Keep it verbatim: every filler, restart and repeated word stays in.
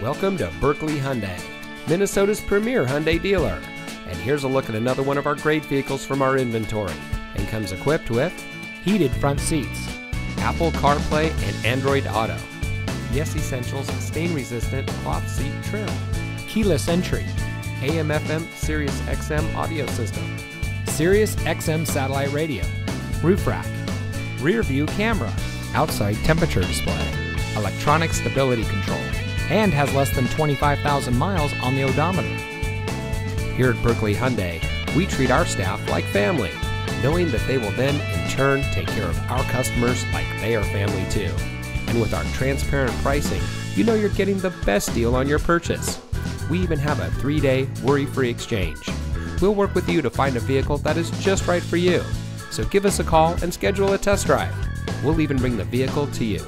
Welcome to Buerkle Hyundai, Minnesota's premier Hyundai dealer. And here's a look at another one of our great vehicles from our inventory, and comes equipped with heated front seats, Apple CarPlay and Android Auto, Yes Essentials stain-resistant cloth seat trim, keyless entry, A M F M Sirius X M audio system, Sirius X M satellite radio, roof rack, rear view camera, outside temperature display, electronic stability control, and has less than twenty-five thousand miles on the odometer. Here at Buerkle Hyundai, we treat our staff like family, knowing that they will then, in turn, take care of our customers like they are family too. And with our transparent pricing, you know you're getting the best deal on your purchase. We even have a three-day worry-free exchange. We'll work with you to find a vehicle that is just right for you. So give us a call and schedule a test drive. We'll even bring the vehicle to you.